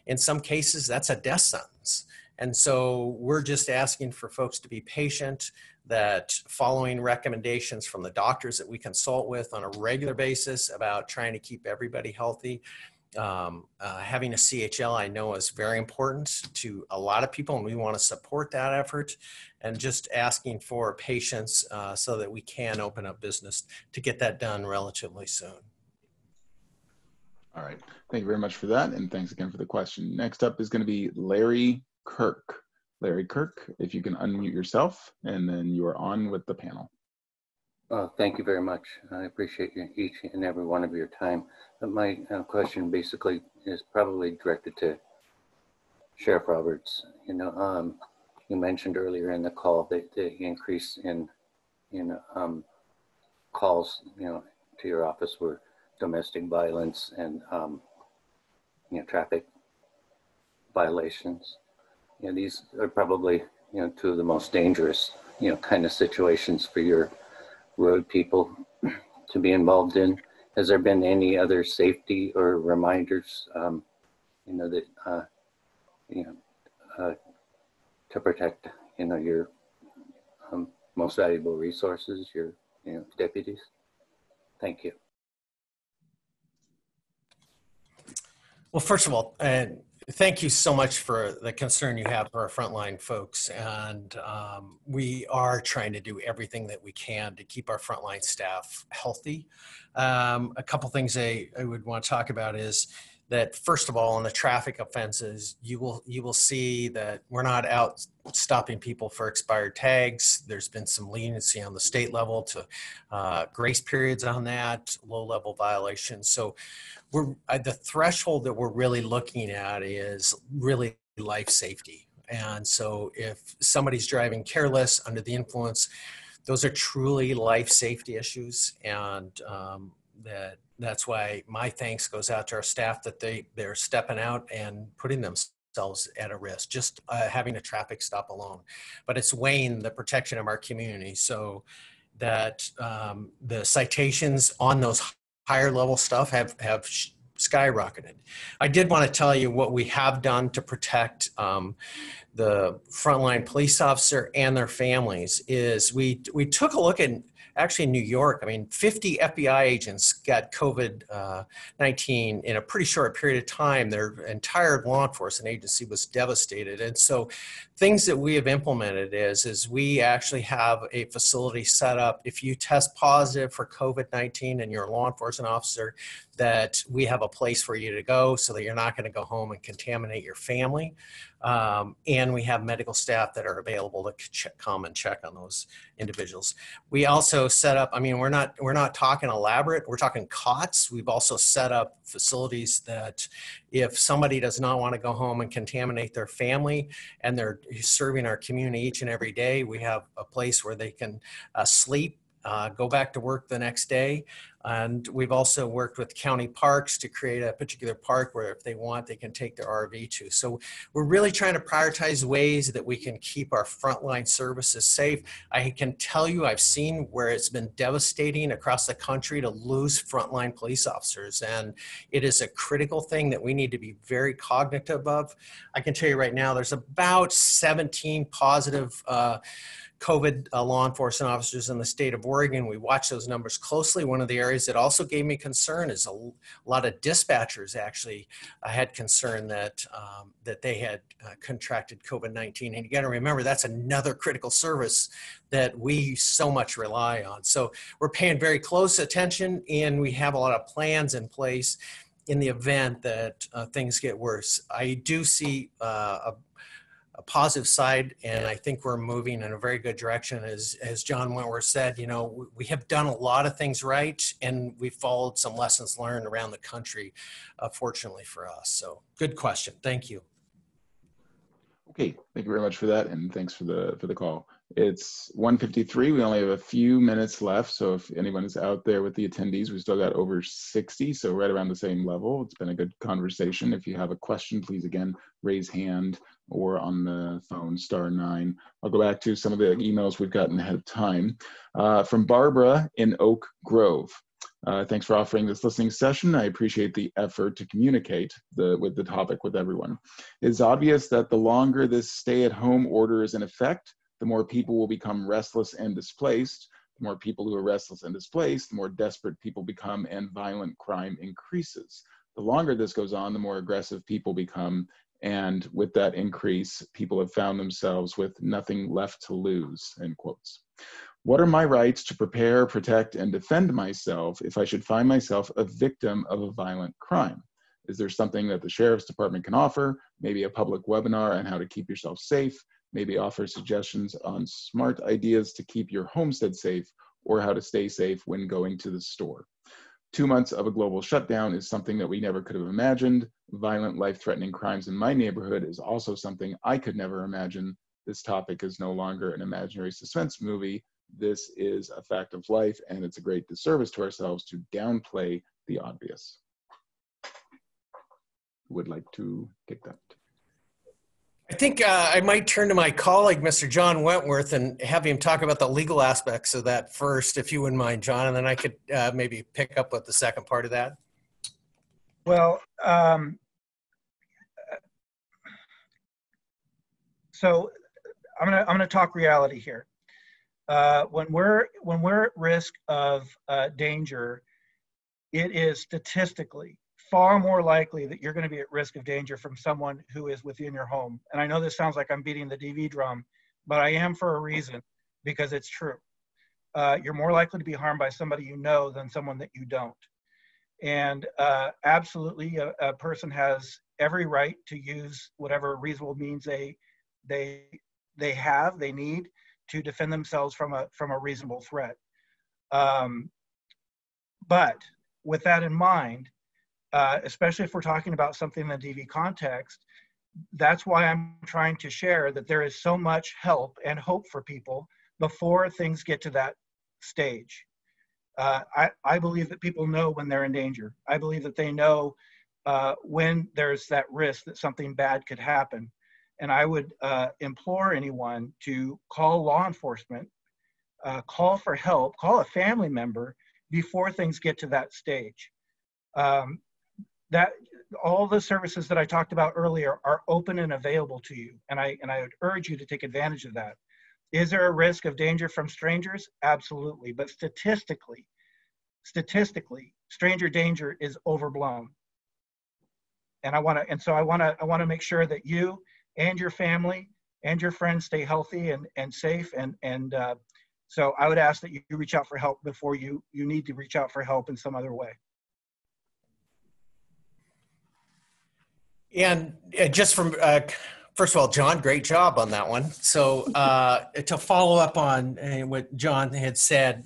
in some cases, that's a death sentence. And so we're just asking for folks to be patient, that following recommendations from the doctors that we consult with on a regular basis about trying to keep everybody healthy. Having a CHL, I know, is very important to a lot of people, and we want to support that effort, and just asking for patience so that we can open up business to get that done relatively soon. All right, thank you very much for that, and thanks again for the question. Next up is going to be Larry Kirk. Larry Kirk, if you can unmute yourself, and then you are on with the panel. Thank you very much. I appreciate each and every one of your time. But my question basically is probably directed to Sheriff Roberts. You know, you mentioned earlier in the call that the increase in calls, you know, to your office were domestic violence and you know, traffic violations. You know, these are probably, you know, two of the most dangerous, you know, kind of situations for your road people to be involved in. Has there been any other safety or reminders, you know, that, to protect, you know, your most valuable resources, your, you know, deputies? Thank you. Well, first of all, thank you so much for the concern you have for our frontline folks. And we are trying to do everything that we can to keep our frontline staff healthy. A couple things I would want to talk about is that, first of all, on the traffic offenses, you will see that we're not out stopping people for expired tags. There's been some leniency on the state level to grace periods on that, low-level violations. So we're, the threshold that we're really looking at is really life safety. And so if somebody's driving careless under the influence, those are truly life safety issues, and that's why my thanks goes out to our staff that they're stepping out and putting themselves themselves at a risk, just having a traffic stop alone. But it's weighing the protection of our community so that the citations on those higher level stuff have skyrocketed. I did want to tell you what we have done to protect the frontline police officer and their families is we took a look at actually New York. I mean, 50 FBI agents got COVID-19 in a pretty short period of time. Their entire law enforcement agency was devastated. And so things that we have implemented is we actually have a facility set up. If you test positive for COVID-19 and you're a law enforcement officer, that we have a place for you to go so that you're not going to go home and contaminate your family. And we have medical staff that are available to come and check on those individuals. We also set up, I mean, we're not talking elaborate, we're talking cots. We've also set up facilities that if somebody does not want to go home and contaminate their family and they're serving our community each and every day, we have a place where they can sleep, go back to work the next day. And we've also worked with county parks to create a particular park where if they want, they can take their RV to. So we're really trying to prioritize ways that we can keep our frontline services safe. I can tell you, I've seen where it's been devastating across the country to lose frontline police officers. And it is a critical thing that we need to be very cognitive of. I can tell you right now, there's about 17 positive COVID law enforcement officers in the state of Oregon. We watch those numbers closely. One of the areas that also gave me concern is a lot of dispatchers actually had concern that that they had contracted COVID-19. And you got to remember, that's another critical service that we so much rely on. So we're paying very close attention, and we have a lot of plans in place in the event that things get worse. I do see a positive side, and I think we're moving in a very good direction. As John Wentworth said, you know, we have done a lot of things right, and we followed some lessons learned around the country, fortunately for us. So good question. Thank you. Okay, thank you very much for that, and thanks for the call. It's 1:53. We only have a few minutes left, so if anyone is out there with the attendees, we've still got over 60, so right around the same level. It's been a good conversation. If you have a question, please again raise hand or on the phone, *9. I'll go back to some of the emails we've gotten ahead of time. From Barbara in Oak Grove. Thanks for offering this listening session. I appreciate the effort to communicate with the topic with everyone. It's obvious that the longer this stay-at-home order is in effect, the more people will become restless and displaced. The more people who are restless and displaced, the more desperate people become and violent crime increases. The longer this goes on, the more aggressive people become, and with that increase, people have found themselves with nothing left to lose, end quotes. What are my rights to prepare, protect, and defend myself if I should find myself a victim of a violent crime? Is there something that the Sheriff's Department can offer? Maybe a public webinar on how to keep yourself safe? Maybe offer suggestions on smart ideas to keep your homestead safe, or how to stay safe when going to the store. 2 months of a global shutdown is something that we never could have imagined. Violent, life-threatening crimes in my neighborhood is also something I could never imagine. This topic is no longer an imaginary suspense movie. This is a fact of life, and it's a great disservice to ourselves to downplay the obvious. Would like to take that. I think I might turn to my colleague, Mr. John Wentworth, and have him talk about the legal aspects of that first, if you wouldn't mind, John, and then I could maybe pick up with the second part of that. Well, so I'm gonna talk reality here. When we're at risk of danger, it is statistically far more likely that you're going to be at risk of danger from someone who is within your home. And I know this sounds like I'm beating the DV drum, but I am for a reason, because it's true. You're more likely to be harmed by somebody you know than someone that you don't. And absolutely, a person has every right to use whatever reasonable means they need to defend themselves from a reasonable threat. But with that in mind, especially if we're talking about something in the DV context, that's why I'm trying to share that there is so much help and hope for people before things get to that stage. I believe that people know when they're in danger. I believe that they know when there's that risk that something bad could happen. And I would implore anyone to call law enforcement, call for help, call a family member before things get to that stage. All the services that I talked about earlier are open and available to you. And I would urge you to take advantage of that. Is there a risk of danger from strangers? Absolutely. But statistically, stranger danger is overblown. And so I wanna make sure that you and your family and your friends stay healthy and safe. So I would ask that you reach out for help before you need to reach out for help in some other way. And just from, first of all, John, great job on that one. So to follow up on what John had said,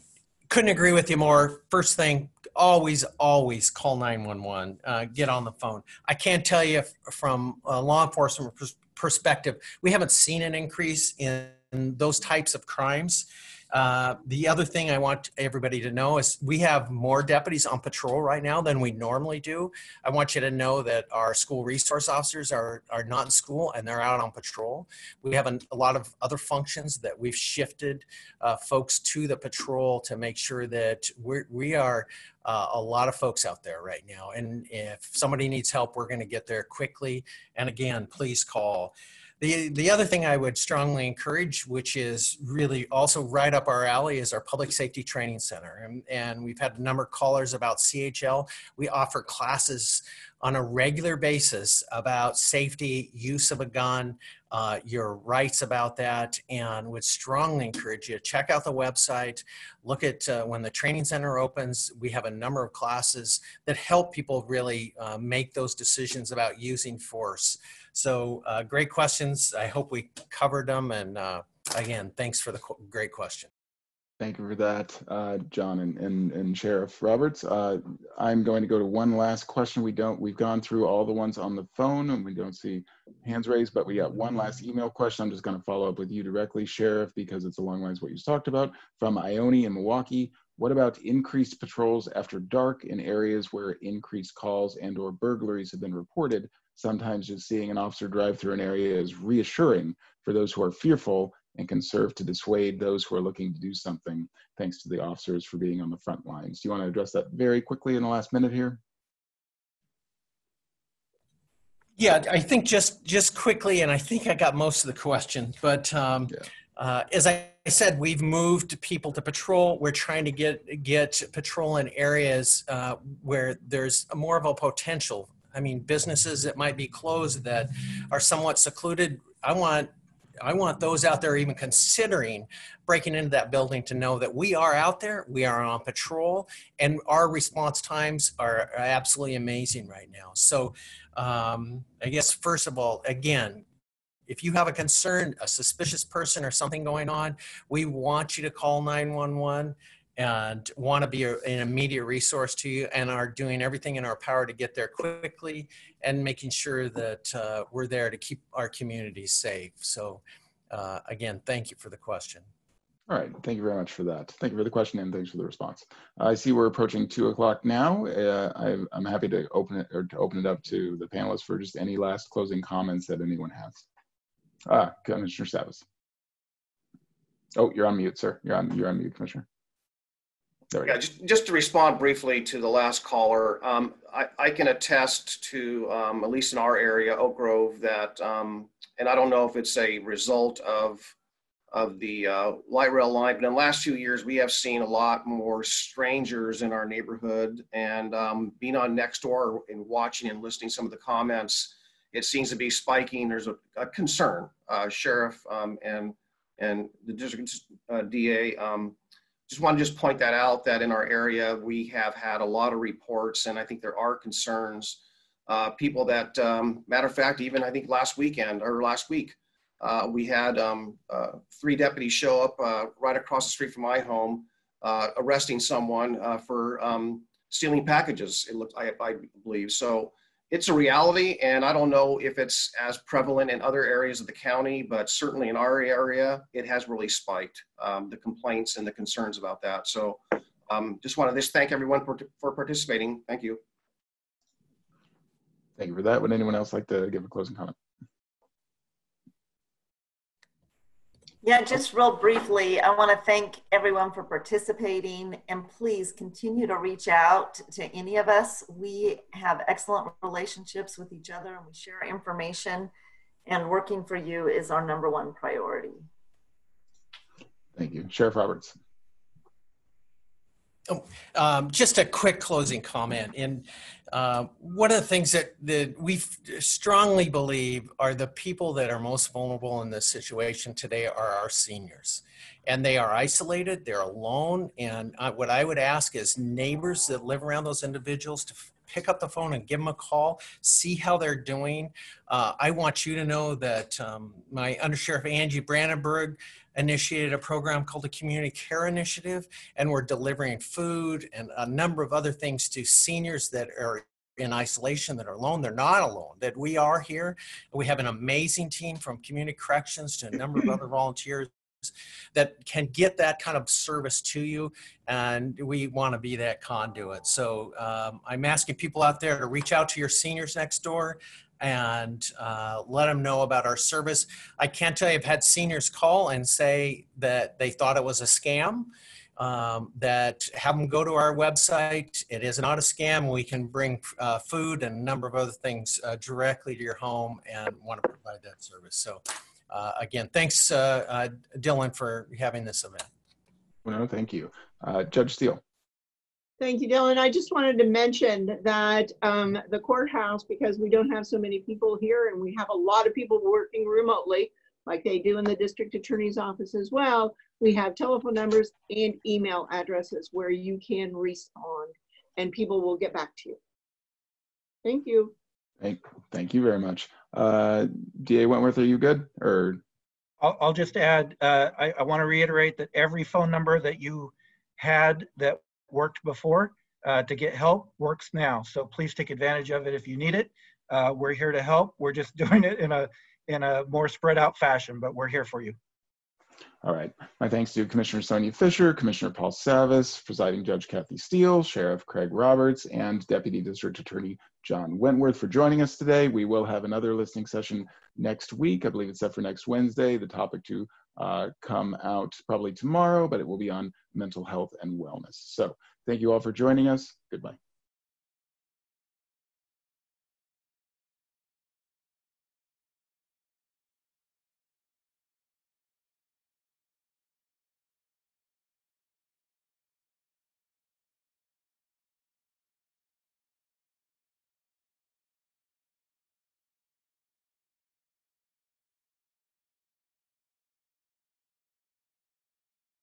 couldn't agree with you more. First thing, always call 911, get on the phone. I can tell you from a law enforcement perspective, we haven't seen an increase in those types of crimes. The other thing I want everybody to know is we have more deputies on patrol right now than we normally do. I want you to know that our school resource officers are not in school and they're out on patrol. We have a lot of other functions that we've shifted folks to the patrol to make sure that we are a lot of folks out there right now. And if somebody needs help, we're going to get there quickly. And again, please call. The other thing I would strongly encourage, which is really also right up our alley, is our Public Safety Training Center. And we've had a number of callers about CHL. We offer classes on a regular basis about safety, use of a gun, your rights about that, and would strongly encourage you to check out the website, look at when the training center opens. We have a number of classes that help people really make those decisions about using force. So great questions. I hope we covered them. And again, thanks for the great question. Thank you for that, John and Sheriff Roberts. I'm going to go to one last question. We've gone through all the ones on the phone and we don't see hands raised, but we got one last email question. I'm just gonna follow up with you directly, Sheriff, because it's along the lines of what you talked about. From Ione in Milwaukee, what about increased patrols after dark in areas where increased calls and/or burglaries have been reported? Sometimes just seeing an officer drive through an area is reassuring for those who are fearful and can serve to dissuade those who are looking to do something. Thanks to the officers for being on the front lines. Do you want to address that very quickly in the last minute here? Yeah, I think just quickly, and I think I got most of the question, but as I said, we've moved people to patrol. We're trying to get patrol in areas where there's more of a potential. I mean, businesses that might be closed that are somewhat secluded. I want those out there even considering breaking into that building to know that we are out there, we are on patrol, and our response times are absolutely amazing right now. So I guess, first of all, again, if you have a concern, a suspicious person or something going on, we want you to call 911 and want to be an immediate resource to you, and are doing everything in our power to get there quickly and making sure that we're there to keep our communities safe. So again, thank you for the question. All right, thank you very much for that. Thank you for the question and thanks for the response. I see we're approaching 2 o'clock now. I'm happy to open it up to the panelists for just any last closing comments that anyone has. Commissioner Savas. Oh, you're on mute, sir. You're on mute, Commissioner. Yeah, just to respond briefly to the last caller, I can attest to, at least in our area, Oak Grove, that, and I don't know if it's a result of the light rail line, but in the last few years, we have seen a lot more strangers in our neighborhood, and being on Nextdoor and watching and listening to some of the comments, it seems to be spiking. There's a concern, Sheriff and the district DA, just want to point that out, that in our area, we have had a lot of reports, and I think there are concerns. People that, matter of fact, even I think last week, we had 3 deputies show up right across the street from my home, arresting someone for stealing packages, it looked, I believe. So it's a reality, and I don't know if it's as prevalent in other areas of the county, but certainly in our area, it has really spiked, the complaints and the concerns about that. So just want to thank everyone for participating. Thank you. Thank you for that. Would anyone else like to give a closing comment? Yeah, just real briefly, I want to thank everyone for participating, and please continue to reach out to any of us. We have excellent relationships with each other and we share information, and working for you is our number one priority. Thank you. Sheriff Roberts. Oh, just a quick closing comment. And one of the things that we strongly believe are the people that are most vulnerable in this situation today are our seniors. And they are isolated, they're alone. And what I would ask is neighbors that live around those individuals to pick up the phone and give them a call, see how they're doing. I want you to know that my Undersheriff Angie Brandenburg initiated a program called the Community Care Initiative, and we're delivering food and a number of other things to seniors that are in isolation, that are alone. They're not alone, that we are here. We have an amazing team from community corrections to a number of other volunteers that can get that kind of service to you, and we want to be that conduit. So I'm asking people out there to reach out to your seniors next door and let them know about our service. I can't tell you, I've had seniors call and say that they thought it was a scam, that have them go to our website. It is not a scam. We can bring food and a number of other things directly to your home and want to provide that service. So again, thanks Dylan for having this event. Well, thank you. Judge Steele. Thank you, Dylan. I just wanted to mention that the courthouse, because we don't have so many people here and we have a lot of people working remotely, like they do in the district attorney's office as well, we have telephone numbers and email addresses where you can respond and people will get back to you. Thank you. Thank you very much. DA Wentworth, are you good? Or I'll just add, I want to reiterate that every phone number that you had that worked before to get help works now, so please take advantage of it if you need it. We're here to help. We're just doing it in a more spread out fashion, but we're here for you. All right, my thanks to Commissioner Sonya Fischer, Commissioner Paul Savas, Presiding Judge Kathie Steele, Sheriff Craig Roberts, and Deputy District Attorney John Wentworth for joining us today. We will have another listening session next week. I believe it's set for next Wednesday. The topic to come out probably tomorrow, but it will be on mental health and wellness. So thank you all for joining us. Goodbye.